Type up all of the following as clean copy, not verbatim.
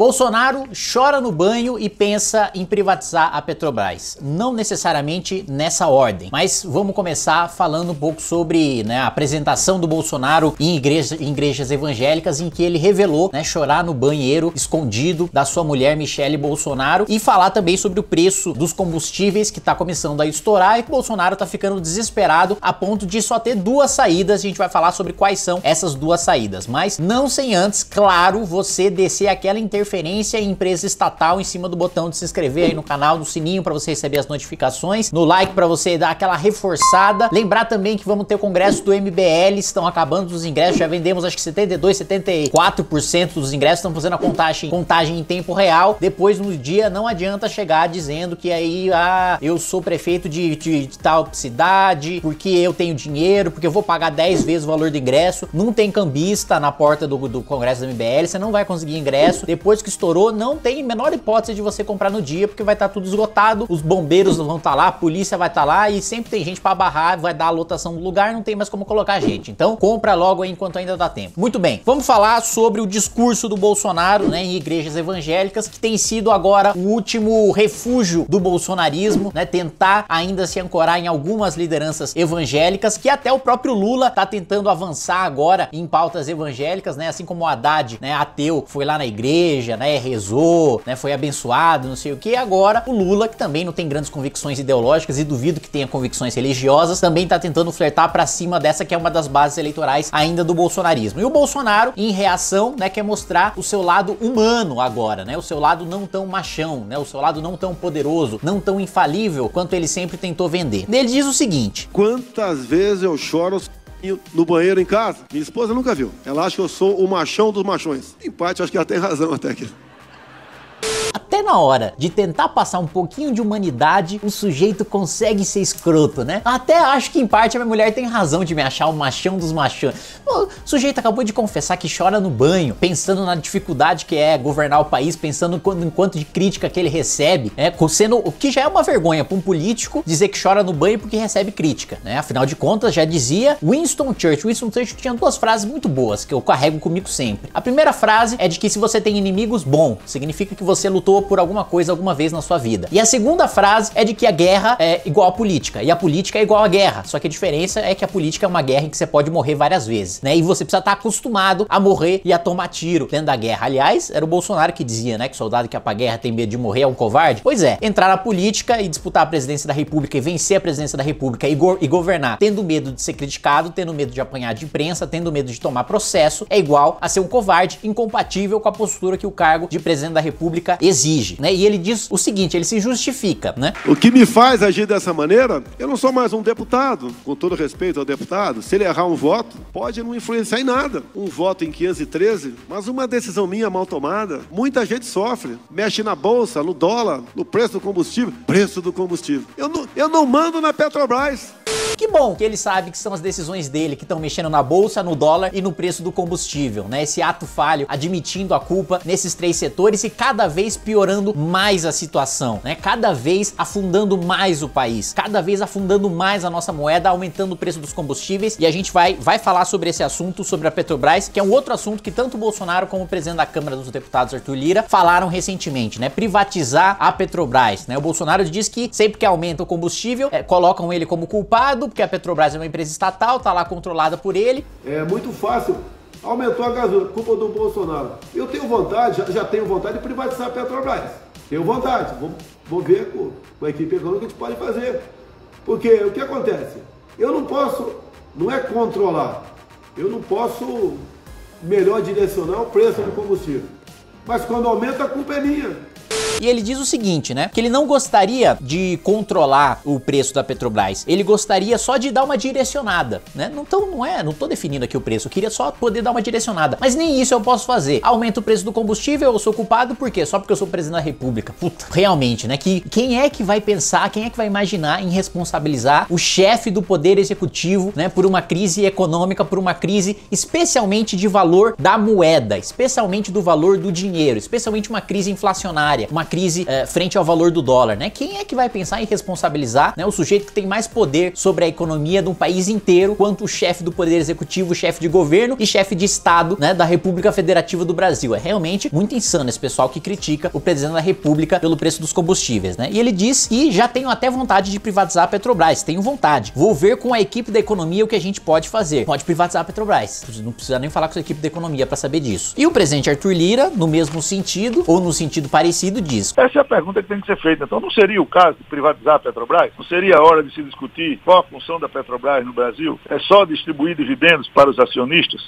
Bolsonaro chora no banho e pensa em privatizar a Petrobras. Não necessariamente nessa ordem, mas vamos começar falando um pouco sobre a apresentação do Bolsonaro em igrejas evangélicas, em que ele revelou chorar no banheiro escondido da sua mulher Michele Bolsonaro, e falar também sobre o preço dos combustíveis que está começando a estourar e que o Bolsonaro está ficando desesperado a ponto de só ter duas saídas. A gente vai falar sobre quais são essas duas saídas, mas não sem antes, claro, você descer aquela interferência em empresa estatal em cima do botão de se inscrever aí no canal, do sininho para você receber as notificações, no like para você dar aquela reforçada. Lembrar também que vamos ter o congresso do MBL, estão acabando os ingressos, já vendemos acho que 72%, 74% dos ingressos, estão fazendo a contagem em tempo real. Depois no dia não adianta chegar dizendo que aí eu sou prefeito de tal cidade, porque eu tenho dinheiro, porque eu vou pagar 10 vezes o valor do ingresso. Não tem cambista na porta do congresso do MBL, você não vai conseguir ingresso. Depois que estourou, não tem menor hipótese de você comprar no dia, porque vai estar tudo esgotado, os bombeiros vão estar lá, a polícia vai estar lá, e sempre tem gente para barrar, vai dar a lotação do lugar, não tem mais como colocar gente. Então compra logo aí enquanto ainda dá tempo. Muito bem, vamos falar sobre o discurso do Bolsonaro em igrejas evangélicas, que tem sido agora o último refúgio do bolsonarismo, tentar ainda se ancorar em algumas lideranças evangélicas, que até o próprio Lula está tentando avançar agora em pautas evangélicas, assim como o Haddad, ateu, foi lá na igreja, rezou, foi abençoado, não sei o que. Agora o Lula, que também não tem grandes convicções ideológicas e duvido que tenha convicções religiosas, também tá tentando flertar pra cima dessa que é uma das bases eleitorais ainda do bolsonarismo. E o Bolsonaro, em reação, quer mostrar o seu lado humano agora, o seu lado não tão machão, o seu lado não tão poderoso, não tão infalível quanto ele sempre tentou vender. Ele diz o seguinte: quantas vezes eu choro no banheiro em casa? Minha esposa nunca viu. Ela acha que eu sou o machão dos machões. Em parte, acho que ela tem razão até aqui. Até na hora de tentar passar um pouquinho de humanidade, o sujeito consegue ser escroto, Até acho que em parte a minha mulher tem razão de me achar o machão dos machões. O sujeito acabou de confessar que chora no banho, pensando na dificuldade que é governar o país, pensando no quanto de crítica que ele recebe, sendo o que já é uma vergonha para um político dizer que chora no banho porque recebe crítica, Afinal de contas, já dizia Winston Churchill. Winston Churchill tinha duas frases muito boas que eu carrego comigo sempre. A primeira frase é de que se você tem inimigos, bom, significa que você lutou por alguma coisa alguma vez na sua vida. E a segunda frase é de que a guerra é igual à política, e a política é igual à guerra, só que a diferença é que a política é uma guerra em que você pode morrer várias vezes, E você precisa estar acostumado a morrer e a tomar tiro dentro da guerra. Aliás, era o Bolsonaro que dizia, que soldado que ia pra guerra tem medo de morrer é um covarde. Pois é, entrar na política e disputar a presidência da república e vencer a presidência da república e governar tendo medo de ser criticado, tendo medo de apanhar de imprensa, tendo medo de tomar processo, é igual a ser um covarde, incompatível com a postura que o cargo de presidente da república exige, E ele diz o seguinte, ele se justifica, O que me faz agir dessa maneira, eu não sou mais um deputado, com todo respeito ao deputado, se ele errar um voto, pode não influenciar em nada. Um voto em 513, mas uma decisão minha mal tomada, muita gente sofre, mexe na bolsa, no dólar, no preço do combustível, Eu não mando na Petrobras. Que bom que ele sabe que são as decisões dele que estão mexendo na bolsa, no dólar e no preço do combustível, Esse ato falho, admitindo a culpa nesses três setores e cada vez piorando mais a situação, Cada vez afundando mais o país, cada vez afundando mais a nossa moeda, aumentando o preço dos combustíveis. E a gente vai falar sobre esse assunto, sobre a Petrobras, que é um outro assunto que tanto o Bolsonaro como o presidente da Câmara dos Deputados, Arthur Lira, falaram recentemente, Privatizar a Petrobras, O Bolsonaro diz que sempre que aumenta o combustível, colocam ele como culpado, porque a Petrobras é uma empresa estatal, tá lá controlada por ele. É muito fácil, aumentou a gasolina, culpa do Bolsonaro. Eu tenho vontade, já tenho vontade de privatizar a Petrobras. Tenho vontade, vou ver com a equipe econômica o que a gente pode fazer. Porque o que acontece? Eu não posso, não é controlar, eu não posso melhor direcionar o preço do combustível. Mas quando aumenta, a culpa é minha. E ele diz o seguinte, que ele não gostaria de controlar o preço da Petrobras, ele gostaria só de dar uma direcionada, Então não tô definindo aqui o preço, eu queria só poder dar uma direcionada, mas nem isso eu posso fazer. Aumenta o preço do combustível, eu sou culpado por quê? Só porque eu sou presidente da república. Puta, realmente, Que quem é que vai pensar, quem é que vai imaginar em responsabilizar o chefe do poder executivo, por uma crise econômica, por uma crise especialmente de valor da moeda, especialmente do valor do dinheiro, especialmente uma crise inflacionária, uma crise frente ao valor do dólar, né? Quem é que vai pensar em responsabilizar, né, o sujeito que tem mais poder sobre a economia de um país inteiro, quanto o chefe do poder executivo, chefe de governo e chefe de estado, né, da República Federativa do Brasil? É realmente muito insano esse pessoal que critica o presidente da República pelo preço dos combustíveis, né? E ele diz que já tenho até vontade de privatizar a Petrobras, tenho vontade. Vou ver com a equipe da economia o que a gente pode fazer. Pode privatizar a Petrobras. Não precisa nem falar com a equipe da economia para saber disso. E o presidente Arthur Lira, no mesmo sentido, ou no sentido parecido, diz: essa é a pergunta que tem que ser feita. Então, não seria o caso de privatizar a Petrobras? Não seria a hora de se discutir qual a função da Petrobras no Brasil? É só distribuir dividendos para os acionistas?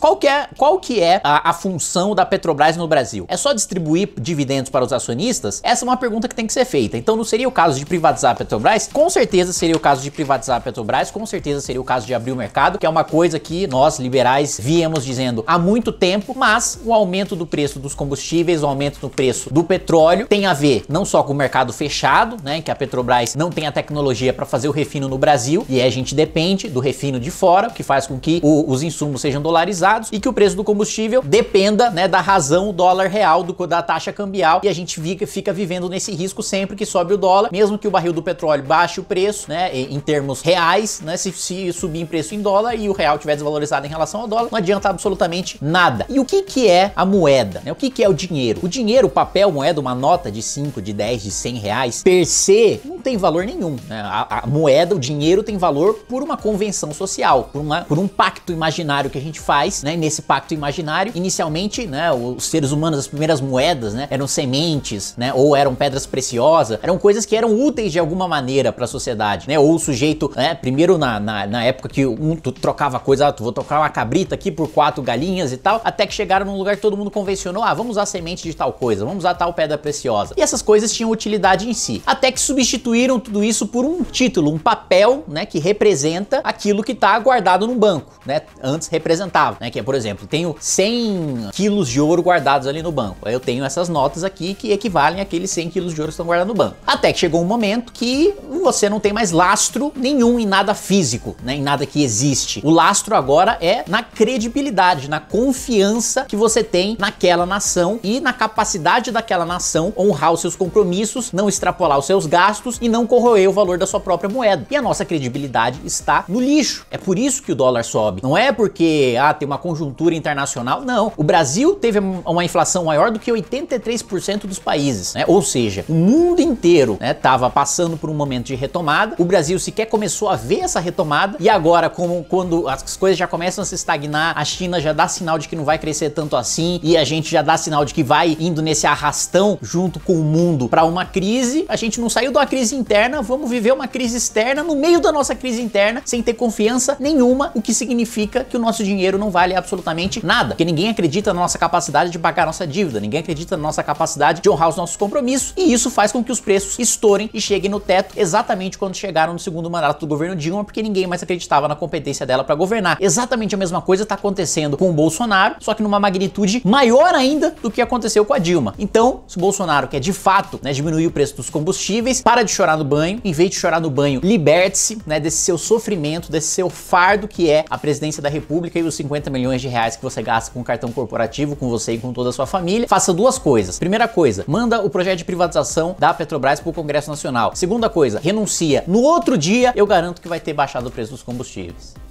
Qual que é a função da Petrobras no Brasil? É só distribuir dividendos para os acionistas? Essa é uma pergunta que tem que ser feita. Então, não seria o caso de privatizar a Petrobras? Com certeza seria o caso de privatizar a Petrobras, com certeza seria o caso de abrir o mercado, que é uma coisa que nós, liberais, viemos dizendo há muito tempo, mas o aumento do preço dos combustíveis, o aumento do preço do petróleo tem a ver não só com o mercado fechado, né, que a Petrobras não tem a tecnologia para fazer o refino no Brasil, e a gente depende do refino de fora, que faz com que os insumos sejam dolarizados, e que o preço do combustível dependa, né, da razão dólar real, da taxa cambial, e a gente fica vivendo nesse risco sempre que sobe o dólar, mesmo que o barril do petróleo baixe o preço, né, em termos reais, né, se subir em preço em dólar e o real estiver desvalorizado em relação ao dólar, não adianta absolutamente nada. E o que é a moeda, né? O que é o dinheiro? O dinheiro, o papel, moeda, uma nota de 5, de 10, de 100 reais, per se, não tem valor nenhum, né? A moeda, o dinheiro tem valor por uma convenção social, por um pacto imaginário que a gente faz, né, nesse pacto imaginário. Inicialmente, né, os seres humanos, as primeiras moedas, né, eram sementes, né, ou eram pedras preciosas, eram coisas que eram úteis de alguma maneira para a sociedade, né, ou o sujeito, né, primeiro na época que tu trocava coisa, vou trocar uma cabrita aqui por 4 galinhas e tal, até que chegaram num lugar que todo mundo convencionou, vamos usar semente de tal coisa, vamos usar tal pedra preciosa, e essas coisas tinham utilidade em si, até que substituíram tudo isso por um título, um papel, né, que representa aquilo que está guardado num banco, né, antes representava, né, que é, por exemplo, tenho 100 quilos de ouro guardados ali no banco. Eu tenho essas notas aqui que equivalem àqueles 100 quilos de ouro que estão guardados no banco. Até que chegou um momento que você não tem mais lastro nenhum em nada físico, né, em nada que existe. O lastro agora é na credibilidade, na confiança que você tem naquela nação e na capacidade daquela nação honrar os seus compromissos, não extrapolar os seus gastos e não corroer o valor da sua própria moeda. E a nossa credibilidade está no lixo. É por isso que o dólar sobe. Não é porque, tem uma conjuntura internacional, não. O Brasil teve uma inflação maior do que 83% dos países, né? Ou seja, o mundo inteiro estava, né, passando por um momento de retomada, o Brasil sequer começou a ver essa retomada, e agora, quando as coisas já começam a se estagnar, a China já dá sinal de que não vai crescer tanto assim, e a gente já dá sinal de que vai indo nesse arrastão junto com o mundo para uma crise, a gente não saiu de uma crise interna, vamos viver uma crise externa no meio da nossa crise interna, sem ter confiança nenhuma, o que significa que o nosso dinheiro não vale absolutamente nada, porque ninguém acredita na nossa capacidade de pagar nossa dívida, ninguém acredita na nossa capacidade de honrar os nossos compromissos, e isso faz com que os preços estourem e cheguem no teto exatamente quando chegaram no segundo mandato do governo Dilma, porque ninguém mais acreditava na competência dela para governar. Exatamente a mesma coisa está acontecendo com o Bolsonaro, só que numa magnitude maior ainda do que aconteceu com a Dilma. Então, se o Bolsonaro quer de fato, né, diminuir o preço dos combustíveis, para de chorar no banho, em vez de chorar no banho, liberte-se, né, desse seu sofrimento, desse seu fardo que é a presidência da República e os 50 milhões de reais que você gasta com cartão corporativo, com você e com toda a sua família. Faça duas coisas. Primeira coisa, manda o projeto de privatização da Petrobras para o Congresso Nacional. Segunda coisa, renuncia. No outro dia, eu garanto que vai ter baixado o preço dos combustíveis.